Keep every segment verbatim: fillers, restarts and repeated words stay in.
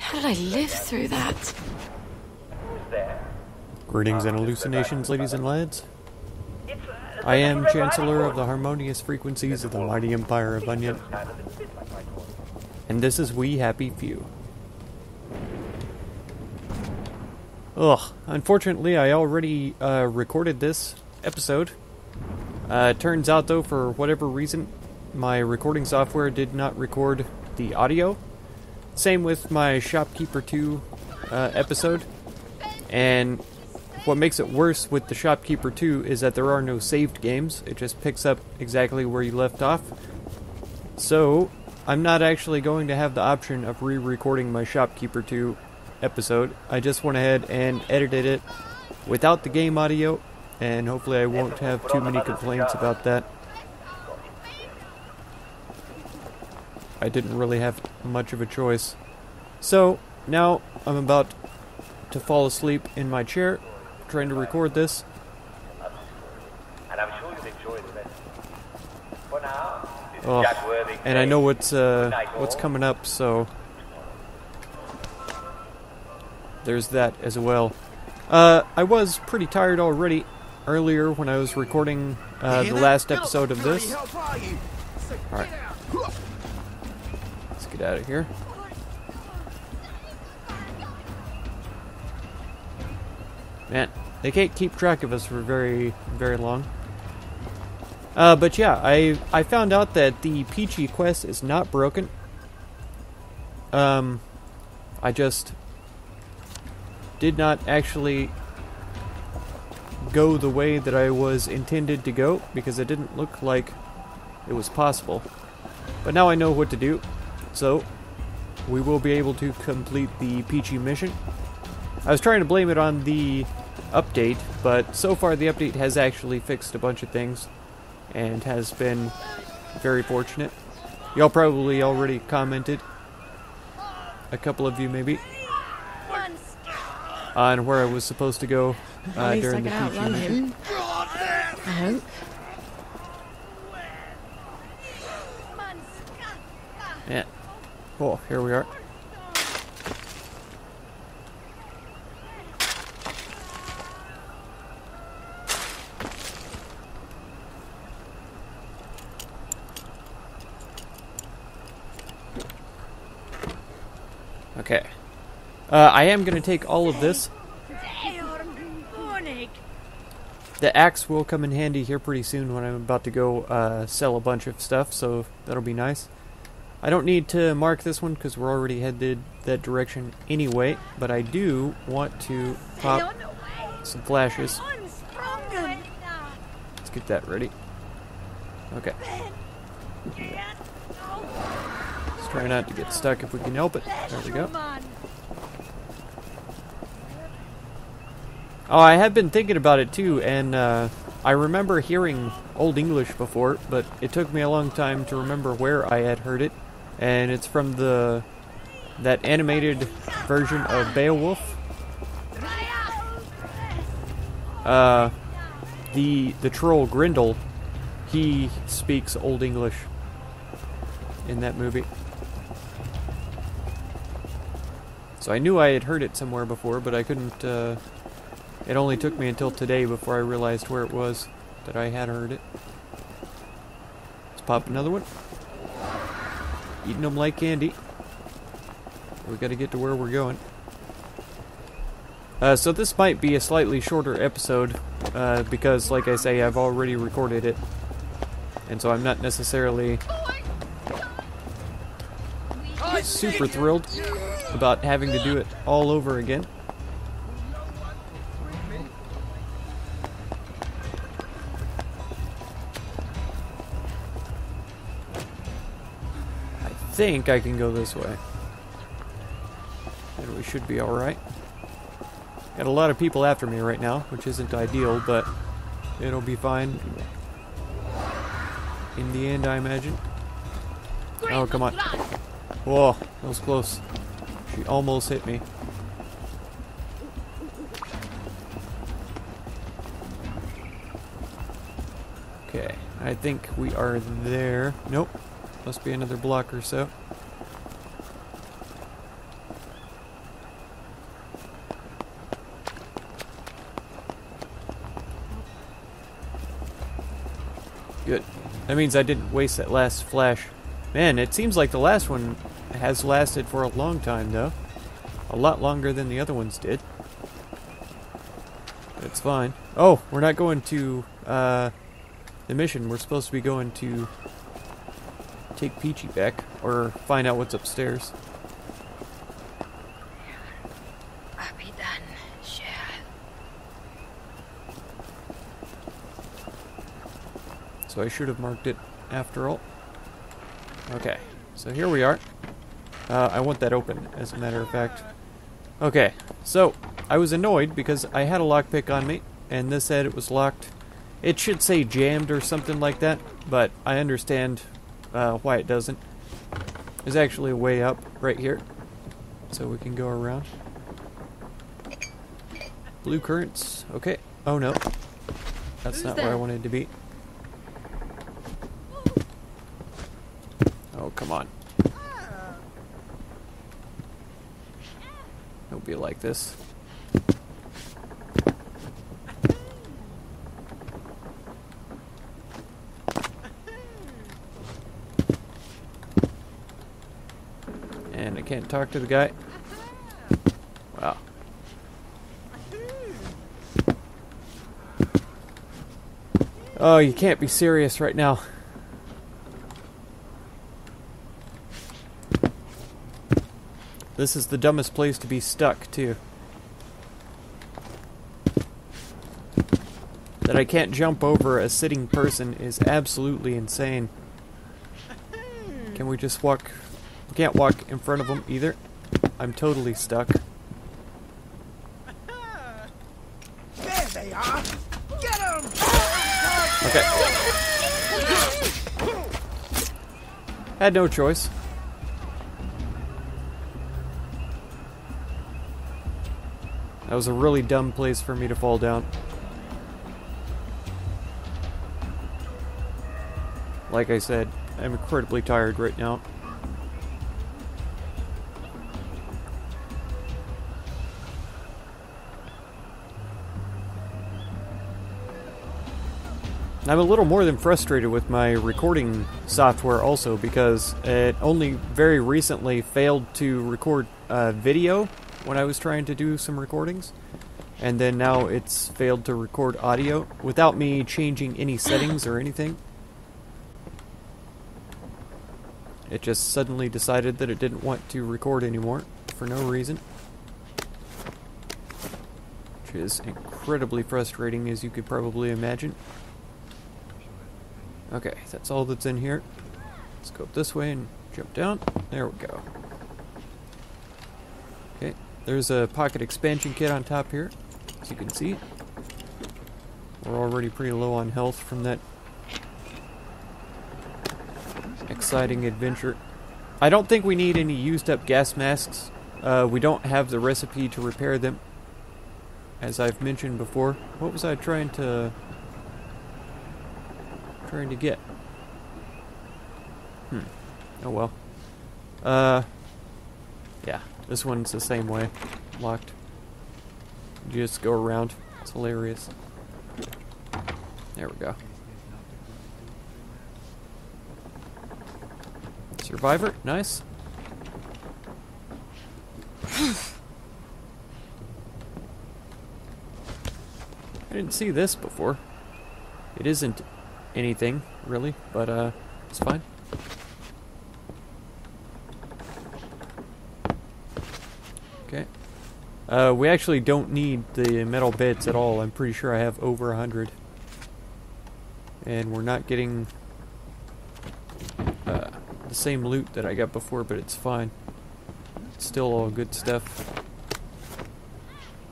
How did I live through that? Greetings and hallucinations, ladies and lads. I am Chancellor of the Harmonious Frequencies of the Mighty Empire of Onion, and this is We Happy Few. Ugh, unfortunately I already uh, recorded this episode. Uh, turns out though, for whatever reason, my recording software did not record the audio. Same with my Shopkeeper two uh, episode. And what makes it worse with the Shopkeeper two is that there are no saved games. It just picks up exactly where you left off. So I'm not actually going to have the option of re-recording my Shopkeeper two episode. I just went ahead and edited it without the game audio, and hopefully I won't have too many complaints about that. I didn't really have much of a choice. So now I'm about to fall asleep in my chair trying to record this. And I'm sure you'll enjoy the rest. For now, oh, Jack Worthy. And I know what's uh, what's coming up, so there's that as well. Uh, I was pretty tired already earlier when I was recording uh, the last episode of this. Alright. Let's get out of here. Man, they can't keep track of us for very, very long. Uh, but yeah, I I found out that the Peachy quest is not broken. Um, I just did not actually go the way that I was intended to go, because it didn't look like it was possible. But now I know what to do, so we will be able to complete the Peachy mission. I was trying to blame it on the update, but so far the update has actually fixed a bunch of things and has been very fortunate. Y'all probably already commented, a couple of you maybe, on where I was supposed to go uh, during the Peachy mission. I hope. Yeah. Oh, here we are. Okay. Uh, I am going to take all of this. The axe will come in handy here pretty soon when I'm about to go uh, sell a bunch of stuff, so that'll be nice. I don't need to mark this one because we're already headed that direction anyway, but I do want to pop some flashes. Let's get that ready. Okay. Let's try not to get stuck if we can help it. There we go. Oh, I have been thinking about it too, and uh, I remember hearing Old English before, but it took me a long time to remember where I had heard it, and it's from the that animated version of Beowulf. Uh, the the troll Grendel, he speaks Old English in that movie. So I knew I had heard it somewhere before, but I couldn't. Uh, It only took me until today before I realized where it was that I had heard it. Let's pop another one. Eating them like candy. We got to get to where we're going. Uh, so this might be a slightly shorter episode uh, because, like I say, I've already recorded it, and so I'm not necessarily super thrilled about having to do it all over again. I think I can go this way. And we should be alright. Got a lot of people after me right now, which isn't ideal, but it'll be fine in the end, I imagine. Oh, come on. Whoa, that was close. She almost hit me. Okay, I think we are there. Nope. Must be another block or so. Good. That means I didn't waste that last flash. Man, it seems like the last one has lasted for a long time, though. A lot longer than the other ones did. That's fine. Oh, we're not going to uh, the mission. We're supposed to be going to take Peachy back, or find out what's upstairs. So I should have marked it after all. Okay, so here we are. Uh, I want that open, as a matter of fact. Okay, so I was annoyed because I had a lockpick on me, and this said it was locked. It should say jammed or something like that, but I understand uh, why it doesn't. There's actually a way up right here, so we can go around. Blue currants, okay. Oh no, that's Who's not that? Where I wanted to be. Oh, come on. Don't be like this. And I can't talk to the guy. Wow. Oh, you can't be serious right now. This is the dumbest place to be stuck, too. That I can't jump over a sitting person is absolutely insane. Can we just walk? We can't walk in front of them either. I'm totally stuck. There they are. Get them! Okay. Had no choice. That was a really dumb place for me to fall down. Like I said, I'm incredibly tired right now. I'm a little more than frustrated with my recording software also, because it only very recently failed to record uh, video when I was trying to do some recordings, and then now it's failed to record audio without me changing any settings or anything. It just suddenly decided that it didn't want to record anymore for no reason, which is incredibly frustrating, as you could probably imagine. Okay, that's all that's in here. Let's go up this way and jump down. There we go. Okay, there's a pocket expansion kit on top here, as you can see. We're already pretty low on health from that exciting adventure. I don't think we need any used up gas masks. Uh, we don't have the recipe to repair them, as I've mentioned before. What was I trying to trying to get? Hmm. Oh well. Uh. Yeah. This one's the same way. Locked. You just go around. It's hilarious. There we go. Survivor. Nice. I didn't see this before. It isn't anything, really, but uh, it's fine. Okay. Uh, we actually don't need the metal bits at all. I'm pretty sure I have over a hundred. And we're not getting uh, the same loot that I got before, but it's fine. It's still all good stuff.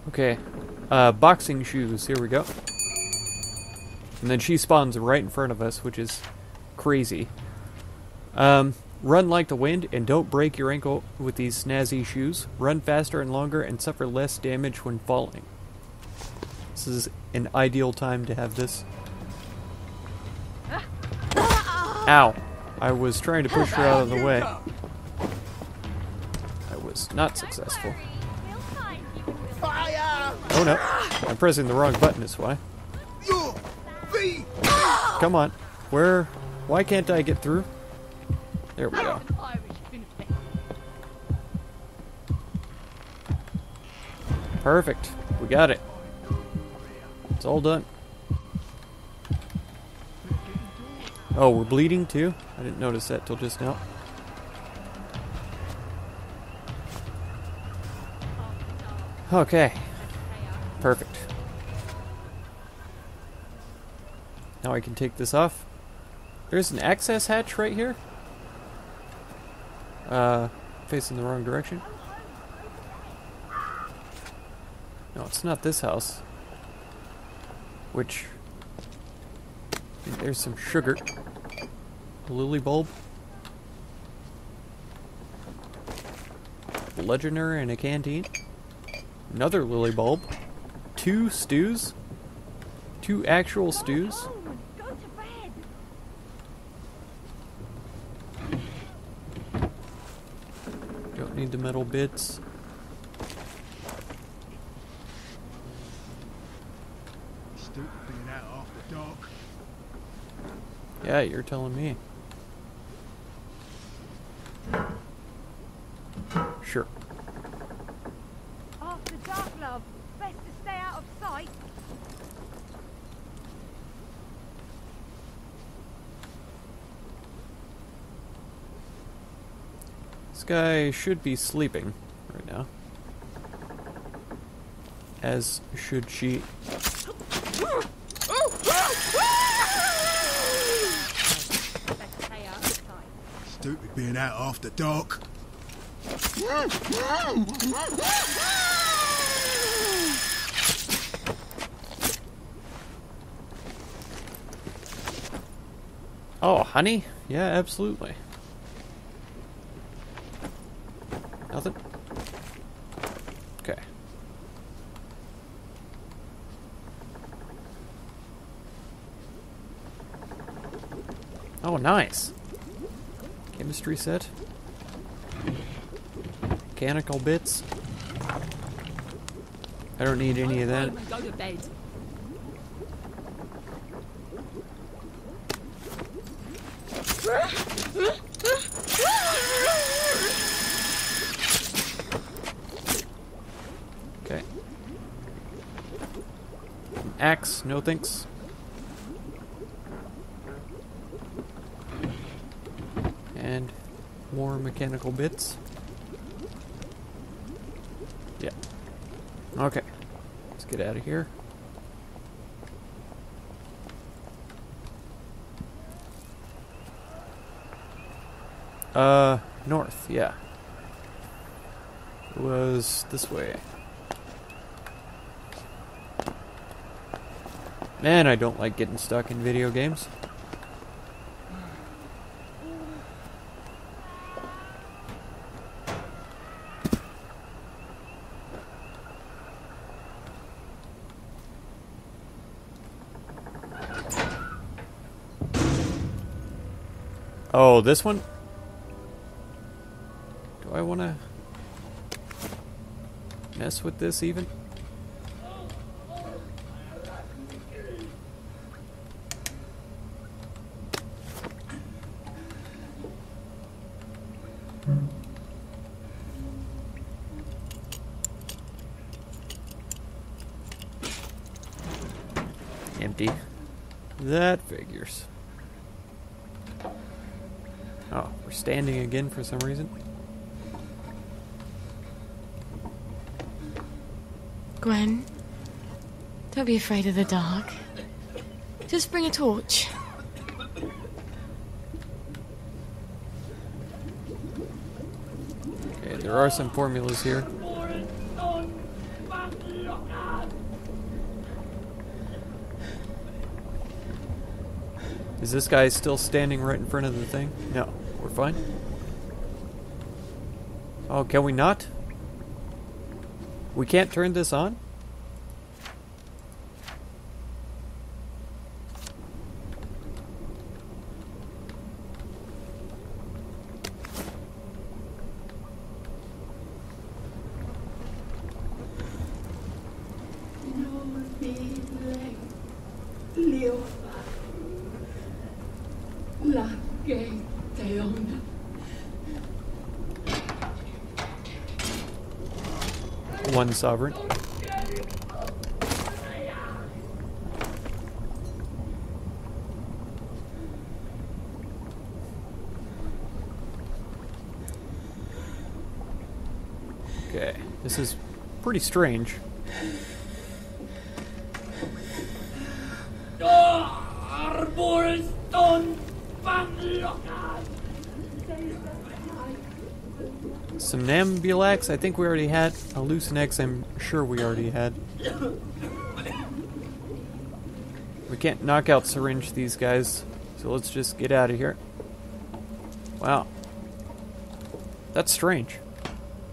Okay. Uh, boxing shoes. Here we go. And then she spawns right in front of us, which is crazy. Um... Run like the wind and don't break your ankle with these snazzy shoes. Run faster and longer and suffer less damage when falling. This is an ideal time to have this. Ow. I was trying to push her out of the way. I was not successful. Oh no. I'm pressing the wrong button is why. Come on. Where? Why can't I get through? There we go. Perfect. We got it. It's all done. Oh, we're bleeding too? I didn't notice that till just now. Okay. Perfect. Now I can take this off. There's an access hatch right here. Uh, facing the wrong direction. No, it's not this house. Which... there's some sugar. A lily bulb. A legionnaire and a canteen. Another lily bulb. Two stews. Two actual stews. Don't need the metal bits. Yeah, you're telling me. Sure. After dark, love. Best to stay out of sight. This guy should be sleeping right now. As should she. Stupid being out after dark. Oh, honey? Yeah, absolutely. Nothing? Okay. Oh, nice. Chemistry set. Mechanical bits. I don't need any of that. Okay. An axe, no thanks. And more mechanical bits. Yeah. Okay. Let's get out of here. Uh, north, yeah. It was this way. Man, I don't like getting stuck in video games. Oh, this one? Do I want to mess with this even? Empty. That figures. Oh, we're standing again for some reason. Gwen, don't be afraid of the dark. Just bring a torch. Okay, there are some formulas here. Is this guy still standing right in front of the thing? No. We're fine. Oh, can we not? We can't turn this on? gate down. One sovereign. Okay, this is pretty strange. Some Nambulax, I think we already had. Hallucinex, I'm sure we already had. We can't knock out syringe these guys, so let's just get out of here. Wow. That's strange.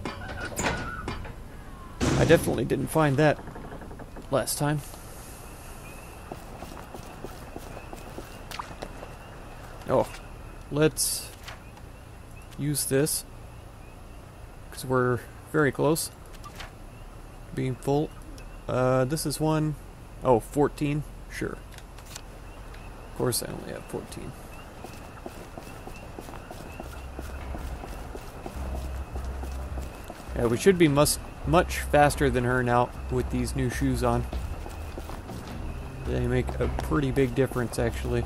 I definitely didn't find that last time. Oh, let's use this, because we're very close to being full. Uh, this is one... Oh, fourteen? Sure. Of course I only have fourteen. Yeah, we should be must, much faster than her now with these new shoes on. They make a pretty big difference, actually.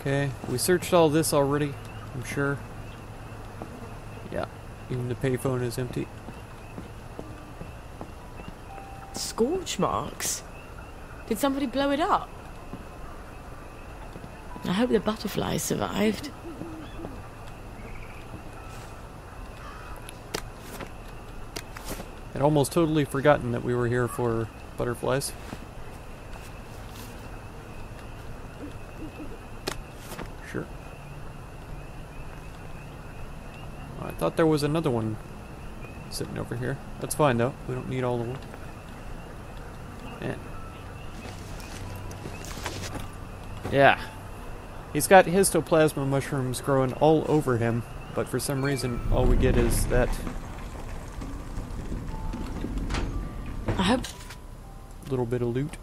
Okay, we searched all this already, I'm sure. Yeah, even the payphone is empty. Scorch marks? Did somebody blow it up? I hope the butterfly survived. I'd almost totally forgotten that we were here for butterflies. I thought there was another one sitting over here. That's fine though. We don't need all the one. Man. Yeah. He's got histoplasma mushrooms growing all over him, but for some reason all we get is that I hope little bit of loot.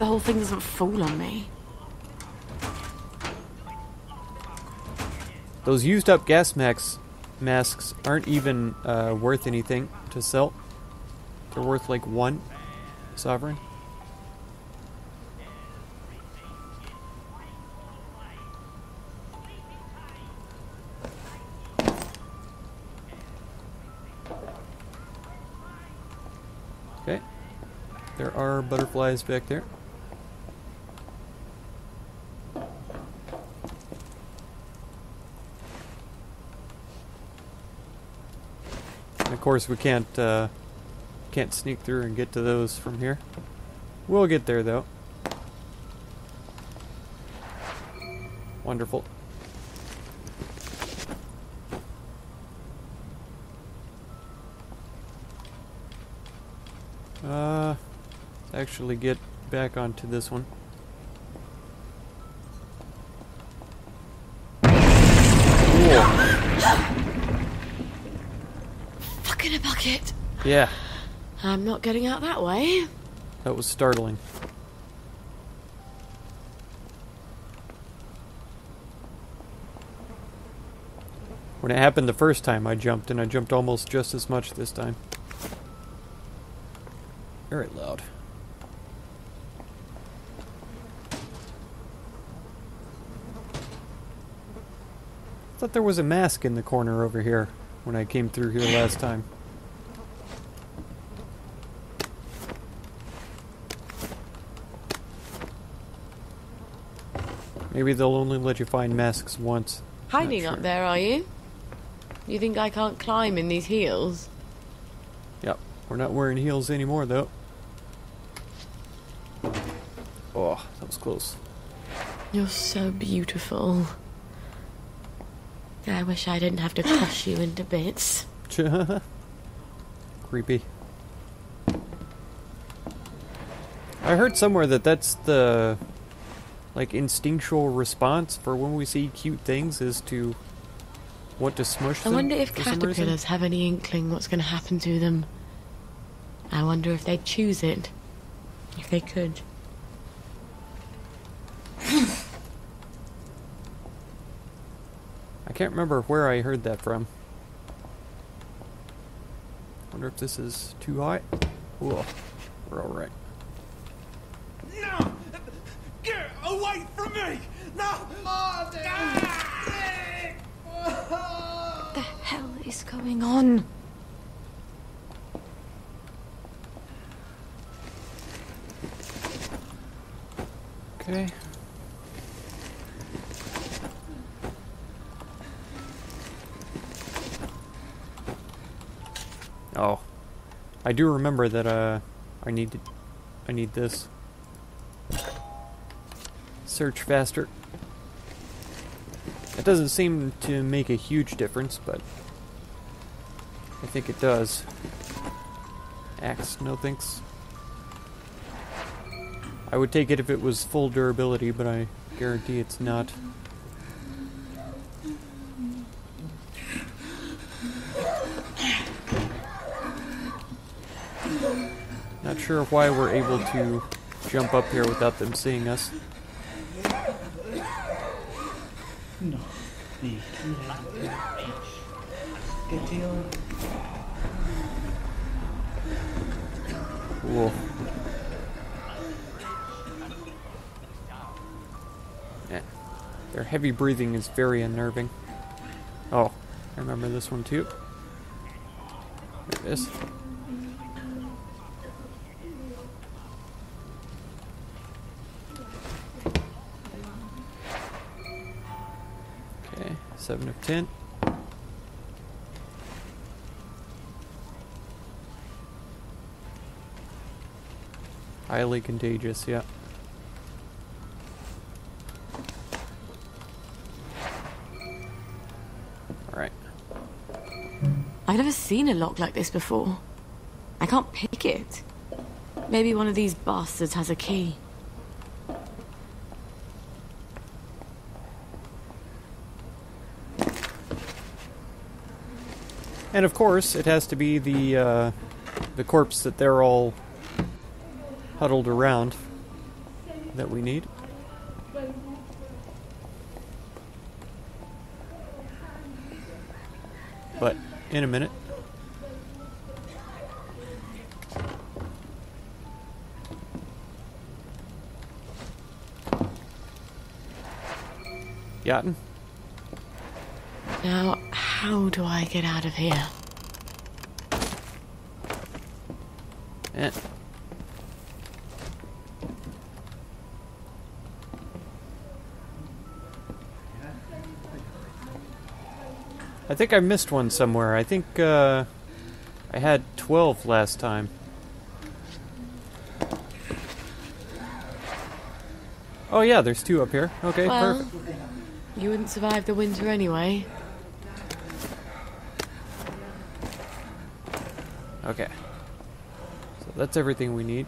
The whole thing doesn't fall on me. Those used up gas masks Masks aren't even uh, worth anything to sell. They're worth like one sovereign. Okay. There are butterflies back there. Of course, we can't uh, can't sneak through and get to those from here. We'll get there though. Wonderful. Uh, let's actually get back onto this one. Yeah. I'm not getting out that way. That was startling. When it happened the first time, I jumped, and I jumped almost just as much this time. Very loud. I thought there was a mask in the corner over here when I came through here last time. Maybe they'll only let you find masks once. Hiding up there, are you? You think I can't climb in these heels? Yep, we're not wearing heels anymore, though. Oh, that was close. You're so beautiful. I wish I didn't have to crush you into bits. Creepy. I heard somewhere that that's the, like, instinctual response for when we see cute things is to want to smush them. I wonder if caterpillars have any inkling what's going to happen to them. I wonder if they'd choose it, if they could. I can't remember where I heard that from. Wonder if this is too high. Whoa, we're all right. No, get away from me! No! Oh, damn. What the hell is going on? Okay. Oh, I do remember that. Uh, I need to, I need this. Search faster. It doesn't seem to make a huge difference, but I think it does. Axe, no thanks. I would take it if it was full durability, but I guarantee it's not. Not sure why we're able to jump up here without them seeing us. Cool. Yeah. Their heavy breathing is very unnerving. Oh, I remember this one too. There it is. Seven of ten. Highly contagious, yeah. Alright. I've never seen a lock like this before. I can't pick it. Maybe one of these bastards has a key. And of course, it has to be the uh, the corpse that they're all huddled around that we need. But in a minute. Yachten? Now, how do I get out of here? Eh. I think I missed one somewhere. I think uh, I had twelve last time. Oh yeah, there's two up here. Okay, well, perfect. You wouldn't survive the winter anyway. Okay, so that's everything we need.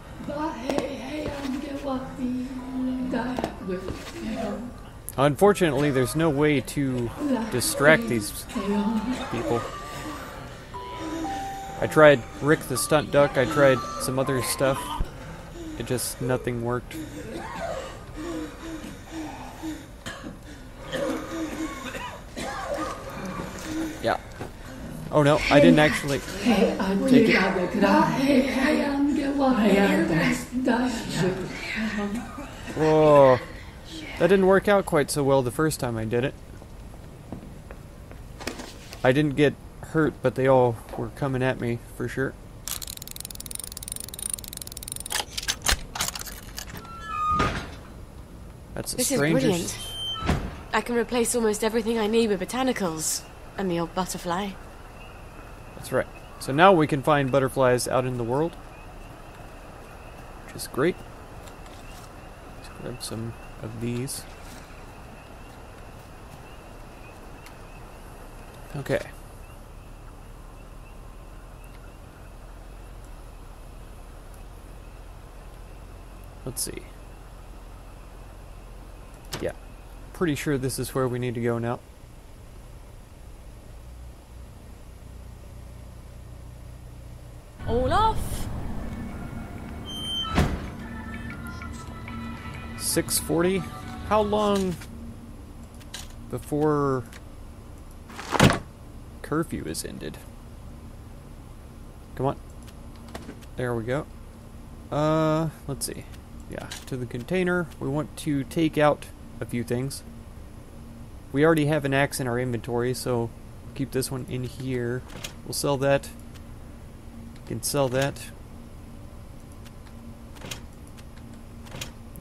Unfortunately, there's no way to distract these people. I tried Rick the Stunt Duck, I tried some other stuff. It just, nothing worked. Yeah. Oh no, I didn't actually take it. Whoa. That didn't work out quite so well the first time I did it. I didn't get hurt, but they all were coming at me for sure. That's the strangest. This is brilliant. I can replace almost everything I need with botanicals and the old butterfly. That's right. So now we can find butterflies out in the world, which is great. Let's grab some of these. Okay. Let's see. Yeah. Pretty sure this is where we need to go now. All off! six forty. How long before curfew is ended? Come on. There we go. Uh, let's see. Yeah, to the container. We want to take out a few things. We already have an axe in our inventory, so keep this one in here. We'll sell that. We can sell that.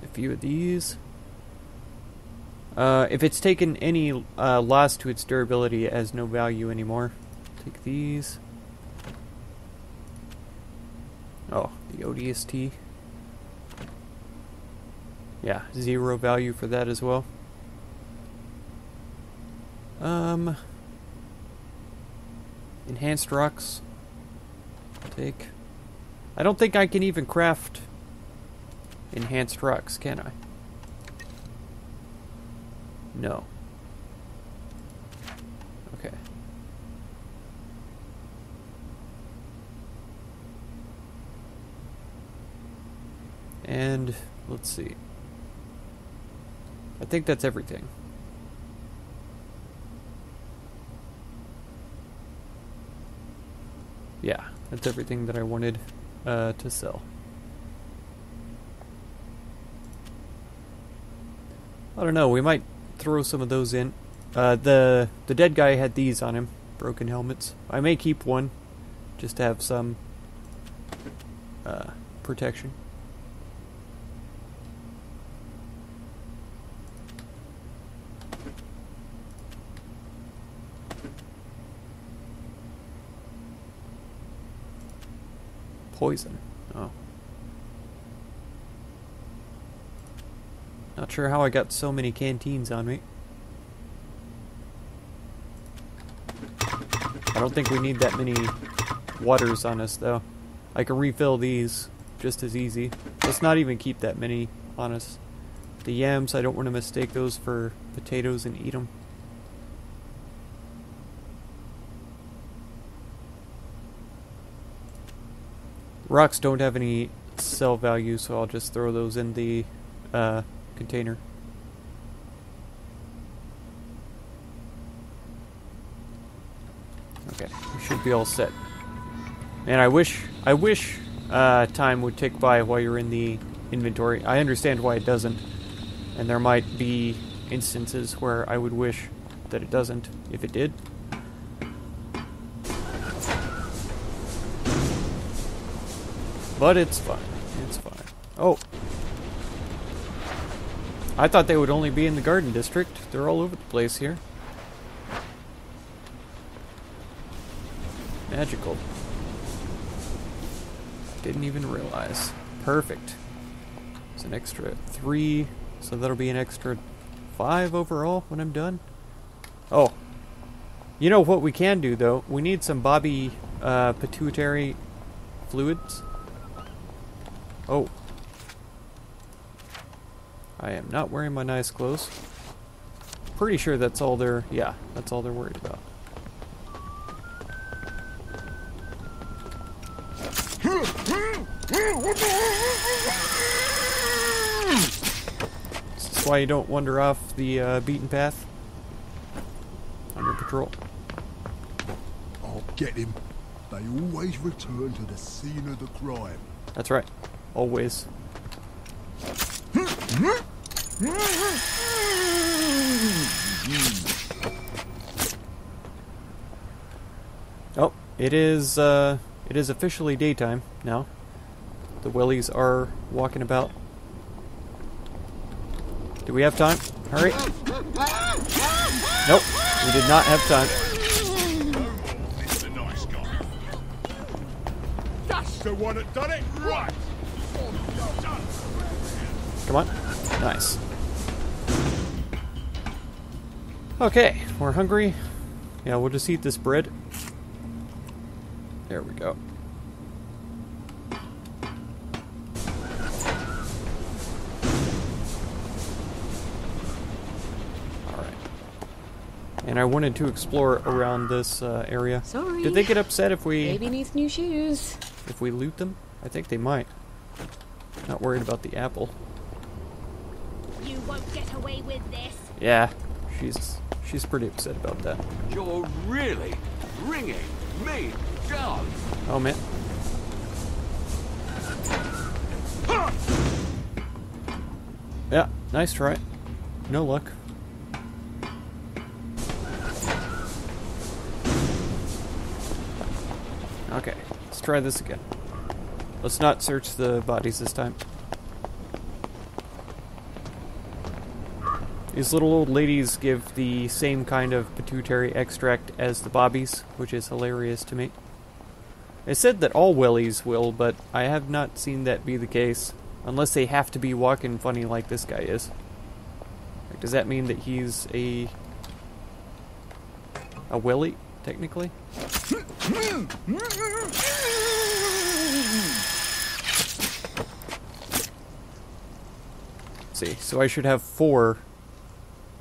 A few of these. Uh, if it's taken any uh, loss to its durability, it has no value anymore. Take these. Oh, the O D S T. Yeah, zero value for that as well. Um, enhanced rocks. Take. I don't think I can even craft enhanced rocks, can I? No. Okay. And let's see. I think that's everything. Yeah, that's everything that I wanted uh, to sell. I don't know, we might throw some of those in. Uh, the the dead guy had these on him, broken helmets. I may keep one, just to have some uh, protection. Poison. Oh. Not sure how I got so many canteens on me. I don't think we need that many waters on us, though. I can refill these just as easy. Let's not even keep that many on us. The yams, I don't want to mistake those for potatoes and eat them. Rocks don't have any sell value, so I'll just throw those in the uh, container. Okay, we should be all set. And I wish, I wish uh, time would tick by while you're in the inventory. I understand why it doesn't, and there might be instances where I would wish that it doesn't. If it did, but it's fine. It's fine. Oh. I thought they would only be in the garden district. They're all over the place here. Magical. Didn't even realize. Perfect. It's an extra three, so that'll be an extra five overall when I'm done. Oh. You know what we can do, though? We need some bobby uh, pituitary fluids. Oh. I am not wearing my nice clothes. Pretty sure that's all they're... Yeah, that's all they're worried about. This is why you don't wander off the uh, beaten path on your patrol. I'll get him. They always return to the scene of the crime. That's right. Always. Oh, it is uh it is officially daytime now. The willies are walking about. Do we have time? Hurry. Nope, we did not have time. This is a nice guy. That's the one that done it right. Come on. Nice. Okay, we're hungry. Yeah, we'll just eat this bread. There we go. and I wanted to explore around this uh, area. Sorry. Did they get upset if we... Baby needs new shoes. If we loot them? I think they might. Not worried about the apple. You won't get away with this. Yeah, she's she's pretty upset about that. You're really bringing me down. Oh man. Yeah, nice try. No luck. Okay, let's try this again. Let's not search the bodies this time. These little old ladies give the same kind of pituitary extract as the bobbies, which is hilarious to me. It said that all wellies will, but I have not seen that be the case, unless they have to be walking funny like this guy is. Like, does that mean that he's a... a wellie, technically? So I should have four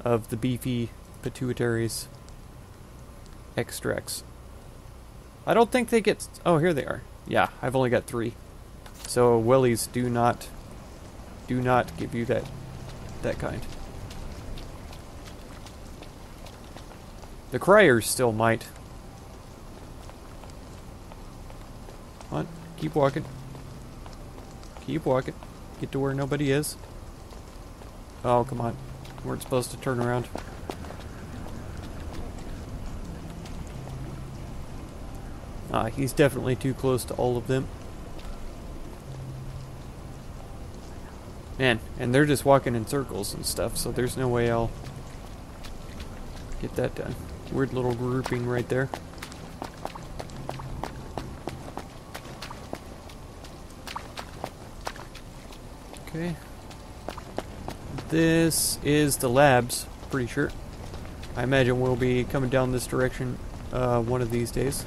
of the beefy pituitaries extracts. I don't think they get... Oh, here they are. Yeah, I've only got three. So wellies do not do not give you that that kind. The criers still might. Come on, keep walking. Keep walking. Get to where nobody is. Oh, come on. We weren't supposed to turn around. Ah, he's definitely too close to all of them. Man, and they're just walking in circles and stuff, so there's no way I'll get that done. Weird little grouping right there. Okay. This is the labs, pretty sure. I imagine we'll be coming down this direction uh, one of these days.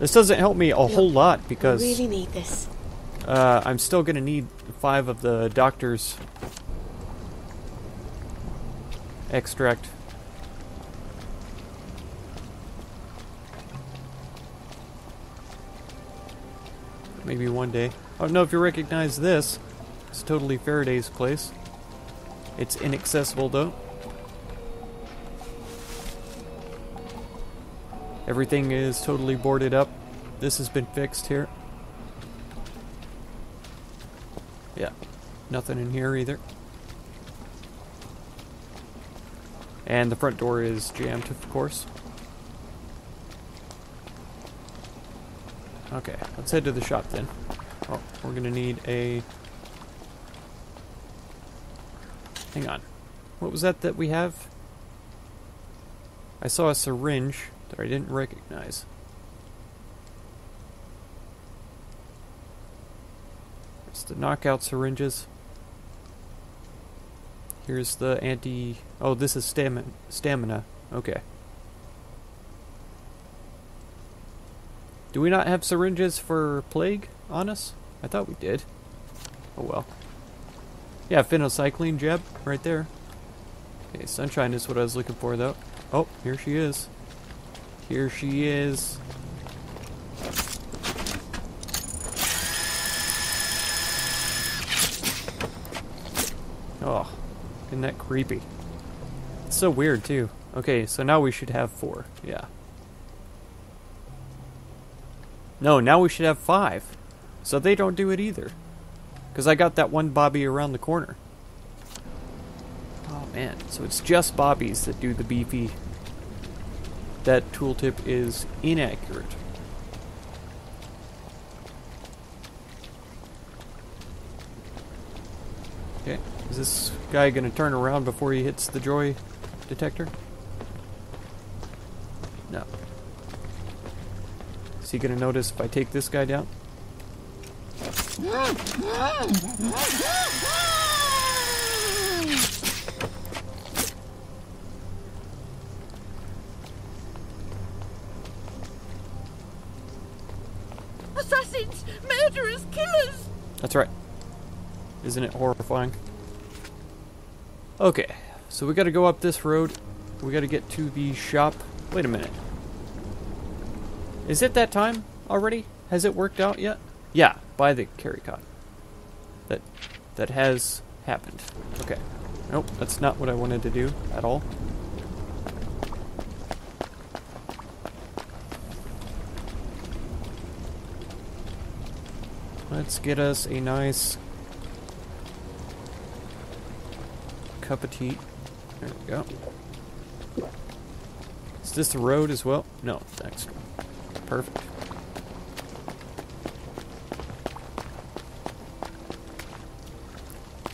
This doesn't help me a whole lot because I really need this. Uh, I'm still gonna need five of the doctor's extract. Maybe one day. I don't know if you recognize this. It's totally Faraday's place. It's inaccessible, though. Everything is totally boarded up. This has been fixed here. Yeah. Nothing in here either. And the front door is jammed, of course. Okay, let's head to the shop then. Oh, we're gonna need a... Hang on. What was that that we have? I saw a syringe that I didn't recognize. It's the knockout syringes. Here's the anti... Oh, this is stamina. Stamina. Okay. Do we not have syringes for plague on us? I thought we did. Oh well. Yeah, phencycline jab right there. Okay, sunshine is what I was looking for though. Oh, here she is. Here she is. Oh, isn't that creepy? It's so weird too. Okay, so now we should have four. Yeah. No, now we should have five. So they don't do it either. Because I got that one Bobby around the corner. Oh man, so it's just Bobbies that do the B P. That tooltip is inaccurate. Okay, is this guy going to turn around before he hits the joy detector? No. Is he gonna notice if I take this guy down? Assassins, murderers, killers. That's right. Isn't it horrifying? Okay, so we gotta go up this road. We gotta get to the shop. Wait a minute. Is it that time already? Has it worked out yet? Yeah, buy the carry cot. That, that has happened. Okay. Nope, that's not what I wanted to do at all. Let's get us a nice cup of tea. There we go. Is this the road as well? No, thanks. Perfect.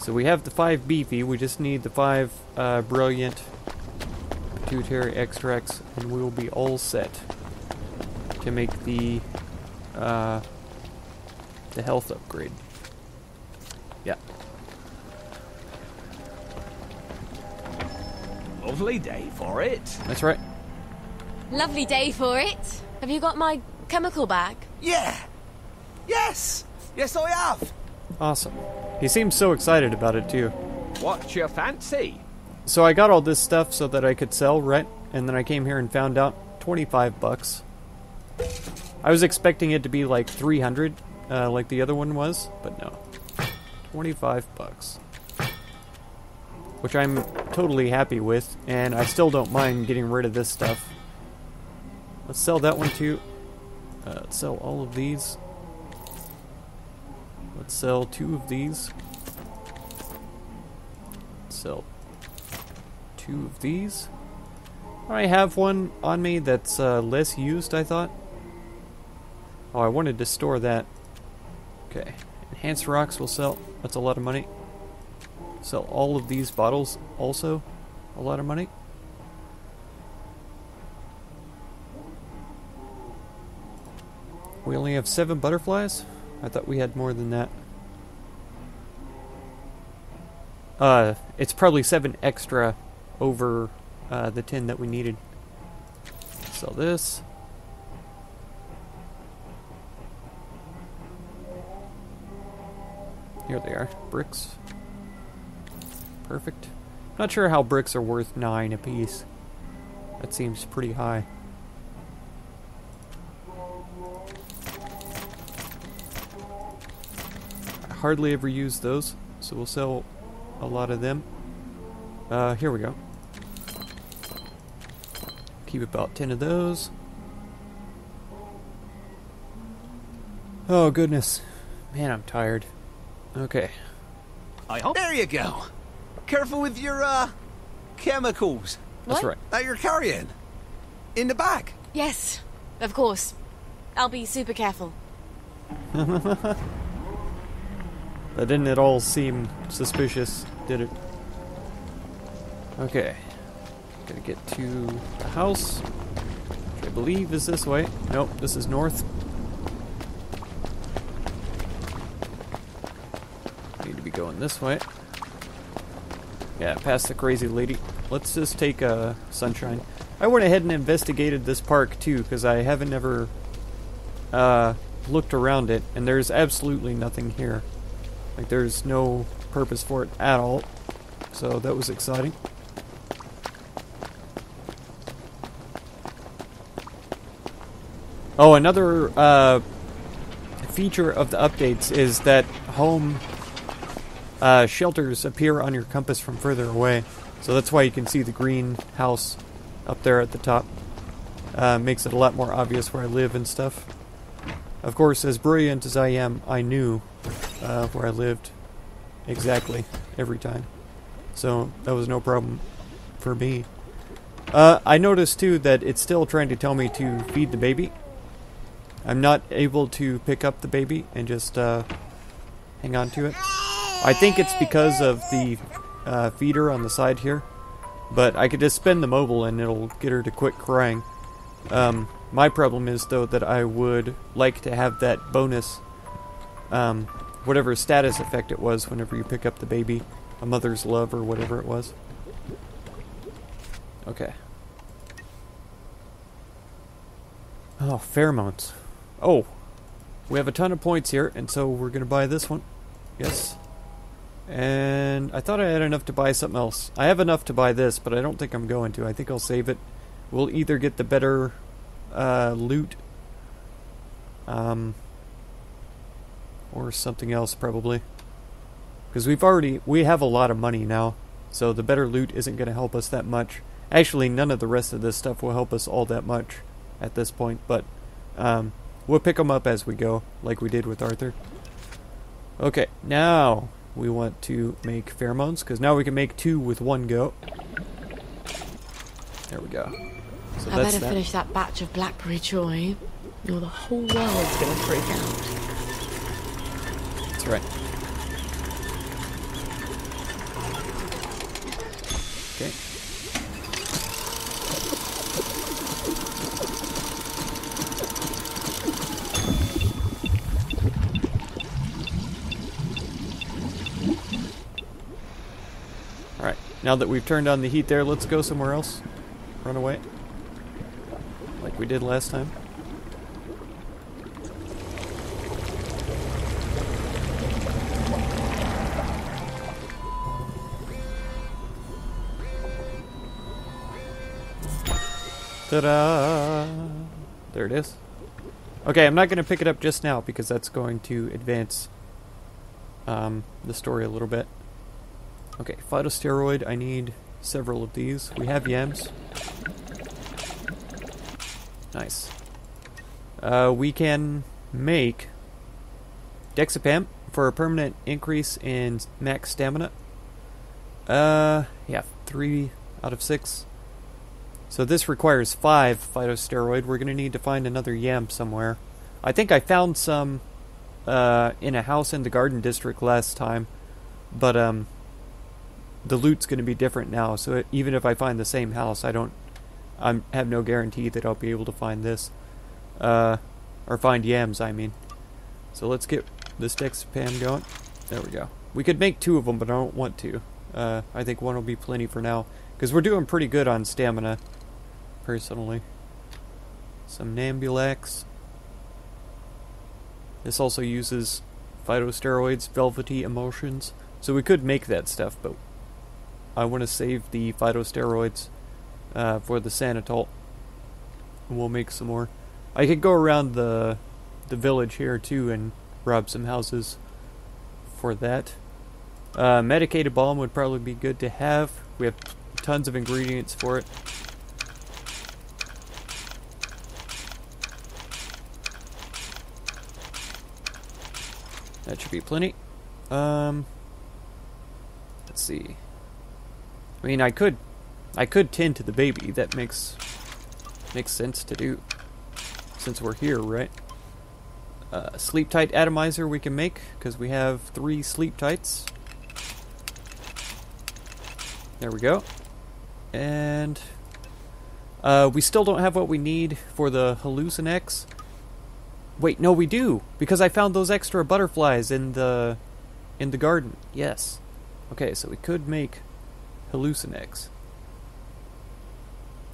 So we have the five beefy, we just need the five uh, brilliant pituitary extracts, and we will be all set to make the uh, the health upgrade. Yeah. Lovely day for it. That's right. Lovely day for it. Have you got my chemical bag? Yeah. Yes. Yes, I have. Awesome. He seems so excited about it, too. What's your fancy? So I got all this stuff so that I could sell, right? And then I came here and found out twenty-five bucks. I was expecting it to be like three hundred, uh, like the other one was, but no. twenty-five bucks. Which I'm totally happy with, and I still don't mind getting rid of this stuff. Let's sell that one, too. Uh, let's sell all of these. Let's sell two of these. Let's sell two of these. I have one on me that's uh, less used, I thought. Oh, I wanted to store that. Okay. Enhanced rocks will sell. That's a lot of money. Sell all of these bottles also. A lot of money. We only have seven butterflies. I thought we had more than that. Uh, it's probably seven extra over uh, the ten that we needed. Sell this. Here they are, bricks. Perfect. Not sure how bricks are worth nine apiece. That seems pretty high. Hardly ever use those, so we'll sell a lot of them. Uh, here we go. Keep about ten of those. Oh goodness, man, I'm tired. Okay. I hope. There you go. Careful with your uh chemicals. What? That's right. That you're carrying in the bag. Yes, of course. I'll be super careful. That didn't at all seem suspicious, did it? Okay. Gotta get to the house, which I believe is this way. Nope, this is north. Need to be going this way. Yeah, past the crazy lady. Let's just take a uh, sunshine. I went ahead and investigated this park too, because I haven't ever uh, looked around it, and there's absolutely nothing here. Like, there's no purpose for it at all, so that was exciting. Oh, another uh, feature of the updates is that home uh, shelters appear on your compass from further away. So that's why you can see the green house up there at the top. Uh, makes it a lot more obvious where I live and stuff. Of course, as brilliant as I am, I knew Uh, where I lived exactly every time, so that was no problem for me. uh, I noticed too that it's still trying to tell me to feed the baby. I'm not able to pick up the baby and just uh, hang on to it. I think it's because of the uh, feeder on the side here, but I could just spin the mobile and it'll get her to quit crying. Um, my problem is though that I would like to have that bonus, um, whatever status effect it was whenever you pick up the baby, a mother's love or whatever it was. Okay. Oh, pheromones. Oh, we have a ton of points here, and so we're gonna buy this one. Yes. And I thought I had enough to buy something else. I have enough to buy this, but I don't think I'm going to. I think I'll save it. We'll either get the better uh, loot um, or something else probably. Because we've already, we have a lot of money now. So the better loot isn't going to help us that much. Actually, none of the rest of this stuff will help us all that much at this point. But um, we'll pick them up as we go, like we did with Arthur. Okay, now we want to make pheromones, because now we can make two with one go. There we go. So I that's better that. Finish that batch of blackberry joy, or the whole world's going to freak out. That's right. Okay. Alright, now that we've turned on the heat there, let's go somewhere else. Run away. Like we did last time. Ta-da! There it is. Okay, I'm not going to pick it up just now because that's going to advance um, the story a little bit. Okay, phytosteroid. I need several of these. We have yams. Nice. Uh, we can make Dexipam for a permanent increase in max stamina. Uh, yeah, three out of six. So this requires five phytosteroid. We're going to need to find another yam somewhere. I think I found some uh, in a house in the garden district last time. But um, the loot's going to be different now. So it, even if I find the same house, I don't, I have no guarantee that I'll be able to find this. Uh, or find yams, I mean. So let's get this Dexipam going. There we go. We could make two of them, but I don't want to. Uh, I think one will be plenty for now. Because we're doing pretty good on stamina. Personally. Some Nambulax. This also uses phytosteroids, velvety emulsions. So we could make that stuff, but I want to save the phytosteroids uh, for the Sanatol. And we'll make some more. I could go around the, the village here too and rob some houses for that. Uh, medicated balm would probably be good to have. We have tons of ingredients for it. That should be plenty. Um, let's see. I mean, I could, I could tend to the baby. That makes makes sense to do, since we're here, right? Uh, sleep tight atomizer we can make because we have three sleep tights. There we go. And uh, we still don't have what we need for the Hallucinex. Wait, no, we do, because I found those extra butterflies in the in the garden. Yes. Okay, so we could make Hallucinex.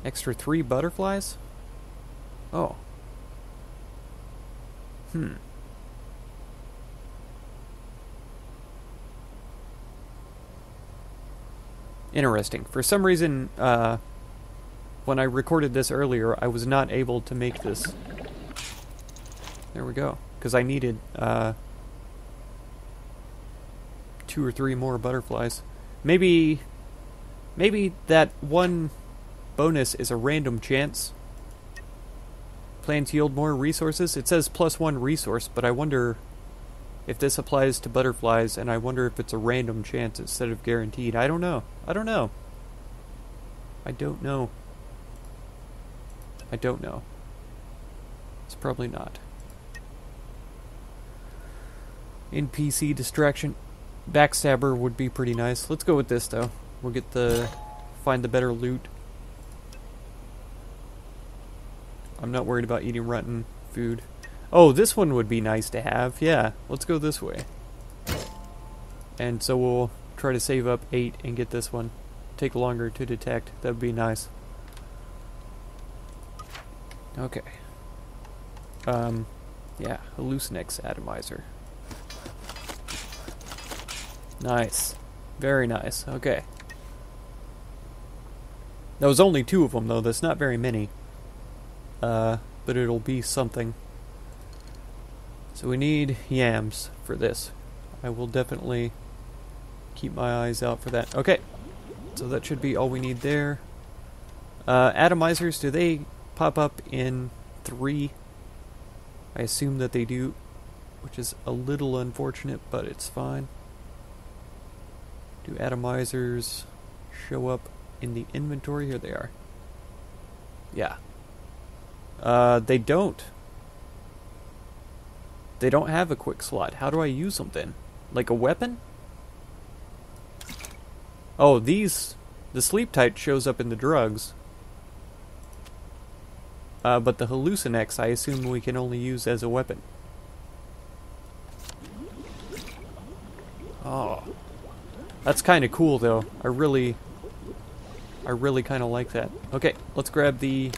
Extra three butterflies? Oh. Hmm. Interesting. For some reason, uh, when I recorded this earlier, I was not able to make this. There we go. Because I needed uh, two or three more butterflies. Maybe, maybe that one bonus is a random chance. Plants yield more resources. It says plus one resource, but I wonder if this applies to butterflies, and I wonder if it's a random chance instead of guaranteed. I don't know. I don't know. I don't know. I don't know. It's probably not. N P C distraction. Backstabber would be pretty nice. Let's go with this though. We'll get the find the better loot. I'm not worried about eating rotten food. Oh, this one would be nice to have. Yeah, let's go this way. And so we'll try to save up eight and get this one. Take longer to detect. That would be nice. Okay. Um, yeah, Hallucinex atomizer. Nice. Very nice. Okay. There was only two of them, though. That's not very many. Uh, but it'll be something. So we need yams for this. I will definitely keep my eyes out for that. Okay. So that should be all we need there. Uh, atomizers, do they pop up in three? I assume that they do, which is a little unfortunate, but it's fine. Do atomizers show up in the inventory? Here they are. Yeah. Uh, they don't. They don't have a quick slot. How do I use them then? Like a weapon? Oh, these... The sleep tight shows up in the drugs. Uh, but the Hallucinex, I assume we can only use as a weapon. Oh. That's kind of cool, though. I really... I really kind of like that. Okay, let's grab the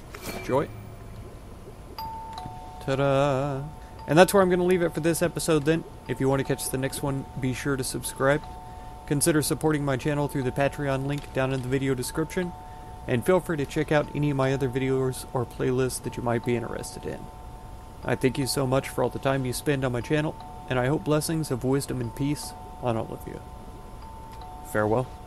joy. Ta-da! And that's where I'm going to leave it for this episode, then. If you want to catch the next one, be sure to subscribe. Consider supporting my channel through the Patreon link down in the video description. And feel free to check out any of my other videos or playlists that you might be interested in. I thank you so much for all the time you spend on my channel, and I hope blessings of wisdom and peace on all of you. Farewell.